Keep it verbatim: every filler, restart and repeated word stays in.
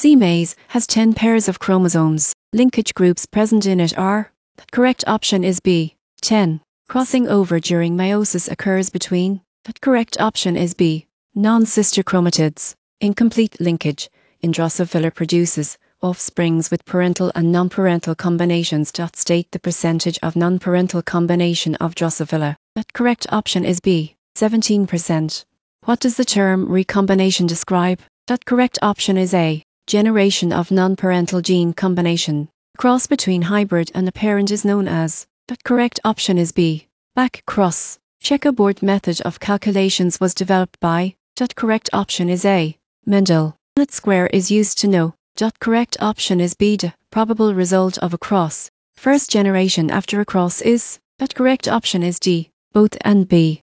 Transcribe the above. C-maze has ten pairs of chromosomes. Linkage groups present in it are. The correct option is B. ten. Crossing over during meiosis occurs between. The correct option is B. Non-sister chromatids. Incomplete linkage. Indrosophylla produces offsprings with parental and non-parental combinations. State the percentage of non-parental combination of Drosophila. The correct option is B. seventeen percent. What does the term recombination describe? The correct option is A. Generation of non-parental gene combination. Cross between hybrid and a parent is known as. The correct option is B. Back cross. Checkerboard method of calculations was developed by. The correct option is A. Mendel. Split square is used to know. Correct option is B. The probable result of a cross. First generation after a cross is. Correct option is D. Both and B.